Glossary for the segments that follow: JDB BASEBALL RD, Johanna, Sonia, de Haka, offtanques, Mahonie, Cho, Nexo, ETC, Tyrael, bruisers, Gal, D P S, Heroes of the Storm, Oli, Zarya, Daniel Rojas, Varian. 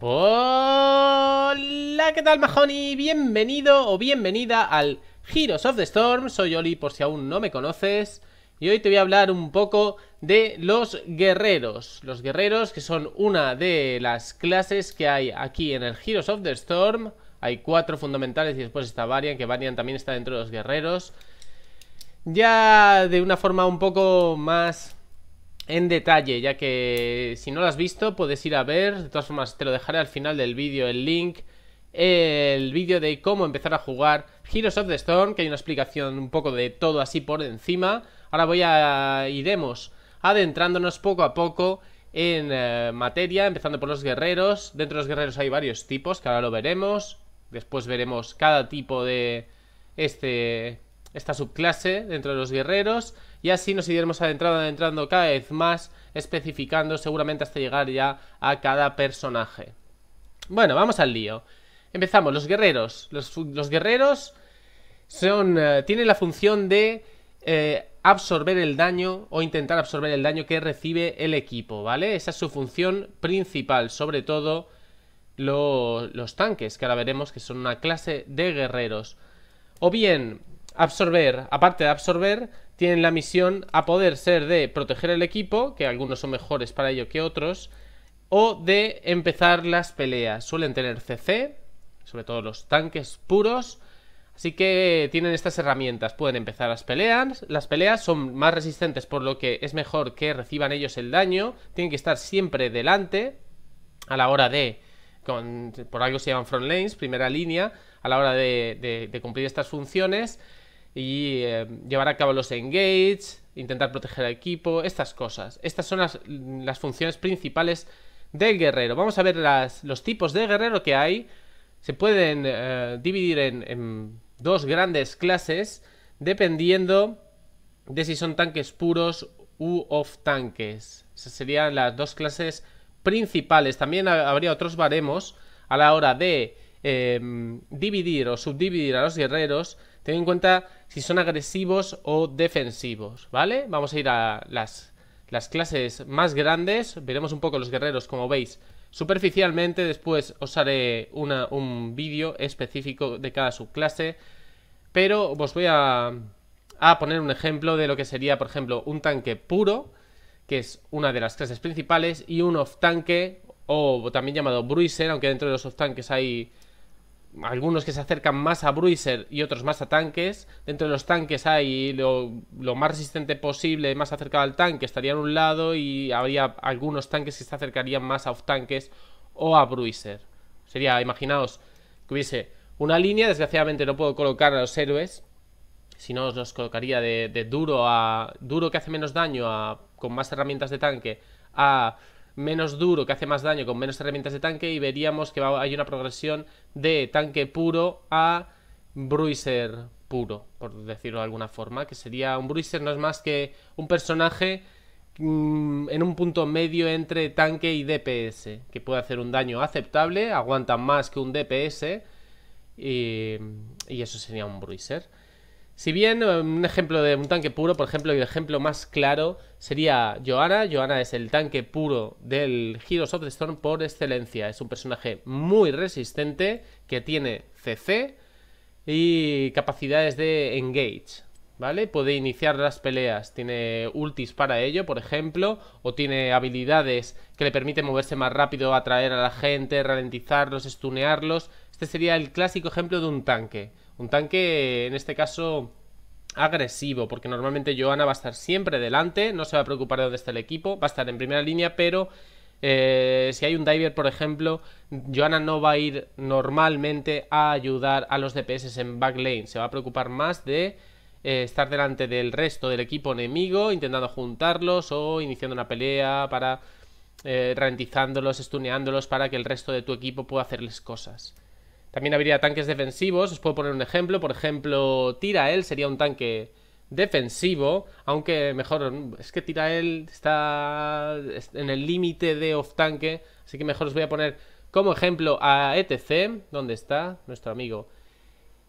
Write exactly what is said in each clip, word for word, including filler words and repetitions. Hola, ¿qué tal, Mahonie? Bienvenido o bienvenida al Heroes of the Storm. Soy Oli, por si aún no me conoces. Y hoy te voy a hablar un poco de los guerreros. Los guerreros que son una de las clases que hay aquí en el Heroes of the Storm. Hay cuatro fundamentales y después está Varian, que Varian también está dentro de los guerreros. Ya de una forma un poco más en detalle, ya que si no lo has visto puedes ir a ver. De todas formas te lo dejaré al final del vídeo el link. El vídeo de cómo empezar a jugar Heroes of the Storm, que hay una explicación un poco de todo así por encima. Ahora voy a... iremos adentrándonos poco a poco en eh, materia, empezando por los guerreros. Dentro de los guerreros hay varios tipos, que ahora lo veremos. Después veremos cada tipo de este esta subclase dentro de los guerreros. Y así nos iremos adentrando, adentrando cada vez más, especificando seguramente hasta llegar ya a cada personaje. Bueno, vamos al lío. Empezamos, los guerreros. Los, los guerreros son eh, tienen la función de... Eh, absorber el daño o intentar absorber el daño que recibe el equipo, ¿vale? Esa es su función principal, sobre todo lo, los tanques, que ahora veremos que son una clase de guerreros. O bien, absorber, aparte de absorber, tienen la misión a poder ser de proteger el equipo, que algunos son mejores para ello que otros, o de empezar las peleas. Suelen tener C C, sobre todo los tanques puros. Así que tienen estas herramientas, pueden empezar las peleas, las peleas son más resistentes por lo que es mejor que reciban ellos el daño, tienen que estar siempre delante a la hora de, con, por algo se llaman front lanes, primera línea, a la hora de, de, de cumplir estas funciones y eh, llevar a cabo los engages, intentar proteger al equipo, estas cosas. Estas son las, las funciones principales del guerrero. Vamos a ver las, los tipos de guerrero que hay. Se pueden eh, dividir en... en dos grandes clases, dependiendo de si son tanques puros u off tanques. Esas serían las dos clases principales. También habría otros baremos a la hora de eh, dividir o subdividir a los guerreros, teniendo en cuenta si son agresivos o defensivos, ¿vale? Vamos a ir a las, las clases más grandes. Veremos un poco los guerreros, como veis, superficialmente. Después os haré una, un vídeo específico de cada subclase, pero os voy a, a poner un ejemplo de lo que sería, por ejemplo, un tanque puro, que es una de las clases principales, y un off-tanque, o también llamado bruiser, aunque dentro de los off-tanques hay algunos que se acercan más a bruiser y otros más a tanques. Dentro de los tanques hay lo, lo más resistente posible, más acercado al tanque, estaría en un lado, y habría algunos tanques que se acercarían más a off tanques o a bruiser. Sería, imaginaos que hubiese una línea. Desgraciadamente no puedo colocar a los héroes, si no os los colocaría de, de duro a duro, que hace menos daño a, con más herramientas de tanque, a menos duro, que hace más daño con menos herramientas de tanque, y veríamos que va, hay una progresión de tanque puro a bruiser puro, por decirlo de alguna forma, que sería un bruiser no es más que un personaje mmm, en un punto medio entre tanque y D P S, que puede hacer un daño aceptable, aguanta más que un D P S, y, y eso sería un bruiser. Si bien un ejemplo de un tanque puro, por ejemplo, el ejemplo más claro sería Johanna. Johanna es el tanque puro del Heroes of the Storm por excelencia. Es un personaje muy resistente que tiene C C y capacidades de engage, ¿vale? Puede iniciar las peleas, tiene ultis para ello, por ejemplo, o tiene habilidades que le permiten moverse más rápido, atraer a la gente, ralentizarlos, stunearlos. Este sería el clásico ejemplo de un tanque. Un tanque, en este caso, agresivo, porque normalmente Johanna va a estar siempre delante, no se va a preocupar de dónde está el equipo, va a estar en primera línea, pero eh, si hay un diver, por ejemplo, Johanna no va a ir normalmente a ayudar a los D P S en backlane, se va a preocupar más de eh, estar delante del resto del equipo enemigo, intentando juntarlos o iniciando una pelea para eh, ralentizándolos, stuneándolos para que el resto de tu equipo pueda hacerles cosas. También habría tanques defensivos, os puedo poner un ejemplo. Por ejemplo, Tyrael sería un tanque defensivo, aunque mejor, es que Tyrael está en el límite de off-tanque, así que mejor os voy a poner como ejemplo a E T C, donde está nuestro amigo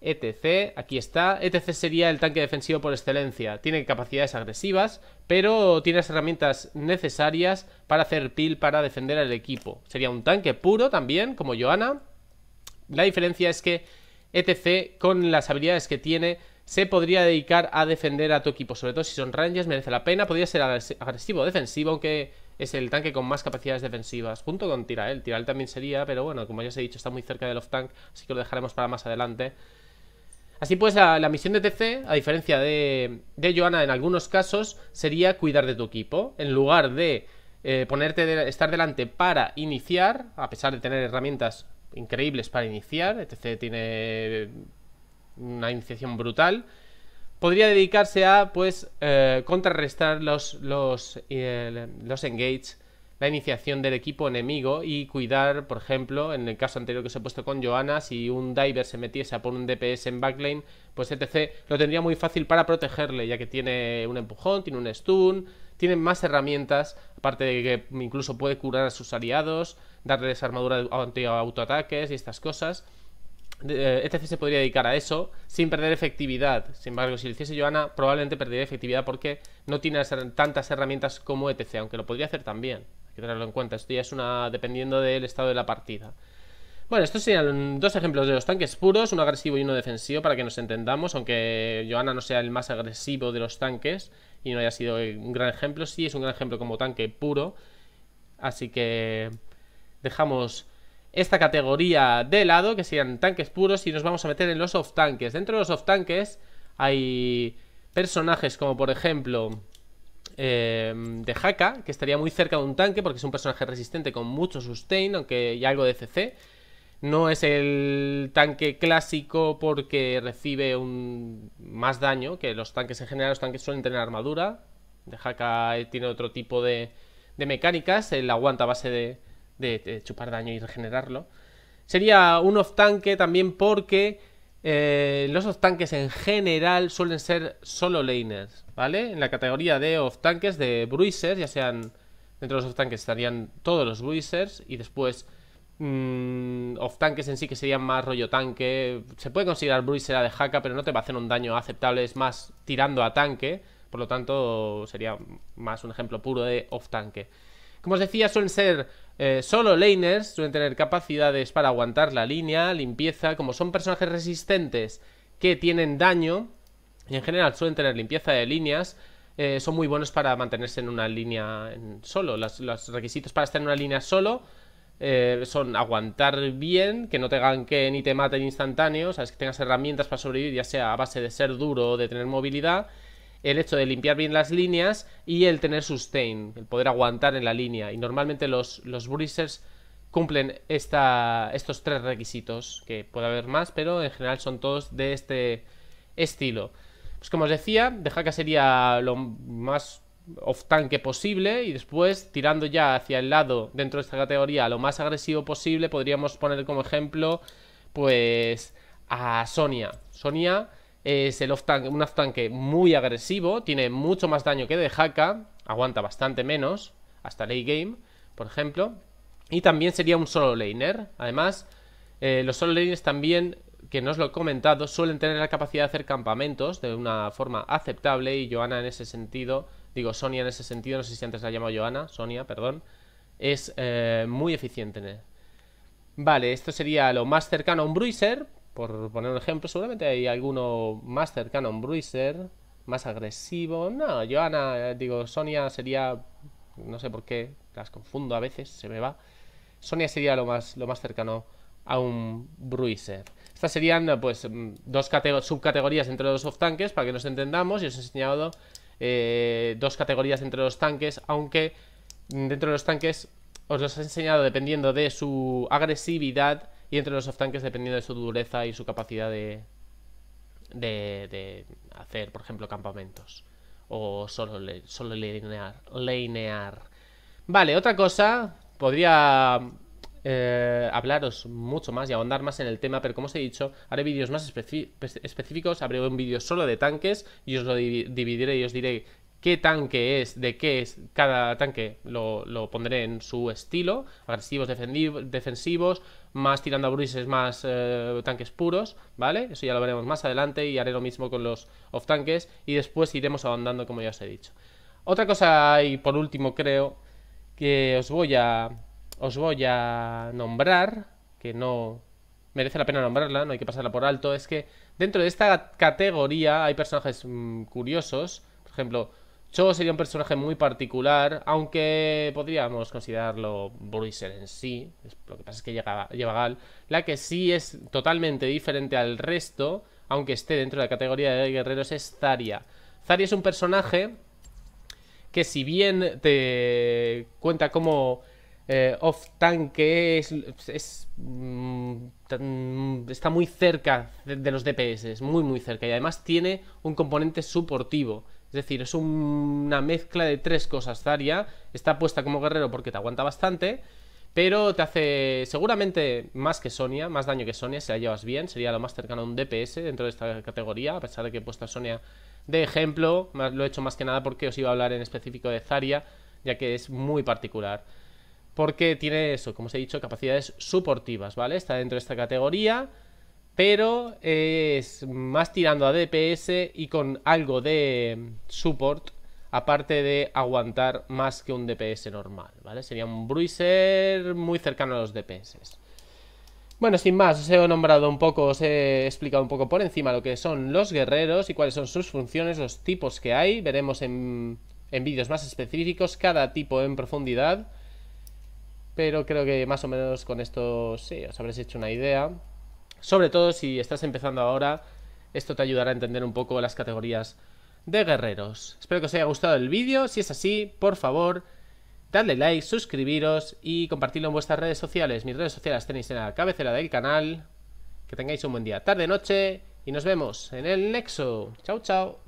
E T C, aquí está. E T C sería el tanque defensivo por excelencia. Tiene capacidades agresivas, pero tiene las herramientas necesarias para hacer peel, para defender al equipo. Sería un tanque puro también, como Johanna. La diferencia es que E T C, con las habilidades que tiene, se podría dedicar a defender a tu equipo. Sobre todo si son rangers, merece la pena. Podría ser agresivo o defensivo, aunque es el tanque con más capacidades defensivas, junto con Tyrael. Tyrael también sería, pero bueno, como ya os he dicho, está muy cerca del off-tank, así que lo dejaremos para más adelante. Así pues, la, la misión de E T C, a diferencia de, de Johanna en algunos casos, sería cuidar de tu equipo. En lugar de eh, ponerte de, estar delante para iniciar, a pesar de tener herramientas increíbles para iniciar, E T C tiene una iniciación brutal, podría dedicarse a, pues, eh, contrarrestar los, los, eh, los engage, la iniciación del equipo enemigo, y cuidar, por ejemplo, en el caso anterior que os he puesto con Johanna, si un diver se metiese a por un D P S en backlane, pues E T C lo tendría muy fácil para protegerle, ya que tiene un empujón, tiene un stun, tiene más herramientas, aparte de que incluso puede curar a sus aliados, darles armadura anti-autoataques y estas cosas. E T C se podría dedicar a eso sin perder efectividad. Sin embargo, si lo hiciese Johanna, probablemente perdería efectividad porque no tiene tantas herramientas como E T C, aunque lo podría hacer también. Hay que tenerlo en cuenta, esto ya es una dependiendo del estado de la partida. Bueno, estos serían dos ejemplos de los tanques puros, uno agresivo y uno defensivo, para que nos entendamos. Aunque Johanna no sea el más agresivo de los tanques y no haya sido un gran ejemplo, sí es un gran ejemplo como tanque puro. Así que dejamos esta categoría de lado, que serían tanques puros, y nos vamos a meter en los off-tanques. Dentro de los off-tanques hay personajes como, por ejemplo, eh, de Haka, que estaría muy cerca de un tanque porque es un personaje resistente con mucho sustain, aunque hay algo de C C. No es el tanque clásico porque recibe un más daño que los tanques en general. Los tanques suelen tener armadura. De Haka tiene otro tipo de, de mecánicas. Él aguanta a base de... De, de chupar daño y regenerarlo. Sería un off-tanque también porque eh, los off-tanques en general suelen ser solo laners, ¿vale? En la categoría de off-tanques, de bruisers, ya sean... Dentro de los off-tanques estarían todos los bruisers y después mmm, off-tanques en sí que serían más rollo tanque. Se puede considerar bruiser a de Haka, pero no te va a hacer un daño aceptable, es más tirando a tanque. Por lo tanto, sería más un ejemplo puro de off-tanque. Como os decía, suelen ser eh, solo laners, suelen tener capacidades para aguantar la línea, limpieza. Como son personajes resistentes que tienen daño, y en general suelen tener limpieza de líneas, eh, son muy buenos para mantenerse en una línea en solo. Los, los requisitos para estar en una línea solo eh, son aguantar bien, que no te ganquen ni te maten instantáneo, sabes, que tengas herramientas para sobrevivir, ya sea a base de ser duro o de tener movilidad. El hecho de limpiar bien las líneas y el tener sustain, el poder aguantar en la línea. Y normalmente los, los bruisers cumplen esta, estos tres requisitos, que puede haber más, pero en general son todos de este estilo. Pues como os decía, de Haka sería lo más off-tanque posible, y después, tirando ya hacia el lado dentro de esta categoría, lo más agresivo posible, podríamos poner como ejemplo pues a Sonia. Sonia... Es el off-tank, un off-tanque muy agresivo, tiene mucho más daño que de Haka, aguanta bastante menos, hasta late game, por ejemplo. Y también sería un solo laner. Además, eh, los solo laners también, que no os lo he comentado, suelen tener la capacidad de hacer campamentos de una forma aceptable. Y Johanna en ese sentido, digo Sonia en ese sentido, no sé si antes la llamaba Johanna, Sonia, perdón, es eh, muy eficiente en él. Vale, esto sería lo más cercano a un bruiser. Por poner un ejemplo, seguramente hay alguno más cercano a un bruiser, más agresivo. No, Johanna, digo, Sonia sería... No sé por qué, las confundo a veces, se me va. Sonia sería lo más, lo más cercano a un bruiser. Estas serían, pues, dos subcategorías entre los off-tanques, para que nos entendamos. Y os he enseñado eh, dos categorías entre los tanques, aunque dentro de los tanques os los he enseñado dependiendo de su agresividad, y entre los off-tanques dependiendo de su dureza y su capacidad de, de, de hacer, por ejemplo, campamentos o solo, le, solo linear, linear. Vale, otra cosa, podría eh, hablaros mucho más y ahondar más en el tema, pero como os he dicho, haré vídeos más específicos, haré un vídeo solo de tanques y os lo dividiré y os diré qué tanque es, de qué es cada tanque, lo, lo pondré en su estilo, agresivos, defensivos, más tirando a bruises, más eh, tanques puros, ¿vale? Eso ya lo veremos más adelante y haré lo mismo con los off tanques y después iremos ahondando como ya os he dicho. Otra cosa y por último creo que os voy a, os voy a nombrar, que no merece la pena nombrarla, no hay que pasarla por alto, es que dentro de esta categoría hay personajes mmm, curiosos. Por ejemplo, Cho sería un personaje muy particular, aunque podríamos considerarlo bruiser en sí. Lo que pasa es que llega, lleva Gal, la que sí es totalmente diferente al resto, aunque esté dentro de la categoría de guerreros, es Zarya. Zarya es un personaje que si bien te cuenta como eh, off tanque, es, es, mm, está muy cerca de, de los D P S, muy muy cerca, y además tiene un componente suportivo. Es decir, es un, una mezcla de tres cosas. Zarya está puesta como guerrero porque te aguanta bastante, pero te hace seguramente más que Sonia, más daño que Sonia si la llevas bien. Sería lo más cercano a un D P S dentro de esta categoría, a pesar de que he puesto a Sonia de ejemplo. Lo he hecho más que nada porque os iba a hablar en específico de Zarya, ya que es muy particular, porque tiene eso, como os he dicho, capacidades suportivas, ¿vale? Está dentro de esta categoría, pero es más tirando a D P S y con algo de support, aparte de aguantar más que un D P S normal, ¿vale? Sería un bruiser muy cercano a los D P S. Bueno, sin más, os he nombrado un poco, os he explicado un poco por encima lo que son los guerreros y cuáles son sus funciones, los tipos que hay. Veremos en, en vídeos más específicos cada tipo en profundidad, pero creo que más o menos con esto sí, os habréis hecho una idea. Sobre todo si estás empezando ahora, esto te ayudará a entender un poco las categorías de guerreros. Espero que os haya gustado el vídeo. Si es así, por favor, dadle like, suscribiros y compartidlo en vuestras redes sociales. Mis redes sociales tenéis en la cabecera del canal. Que tengáis un buen día, tarde, noche, y nos vemos en el Nexo. Chao, chao.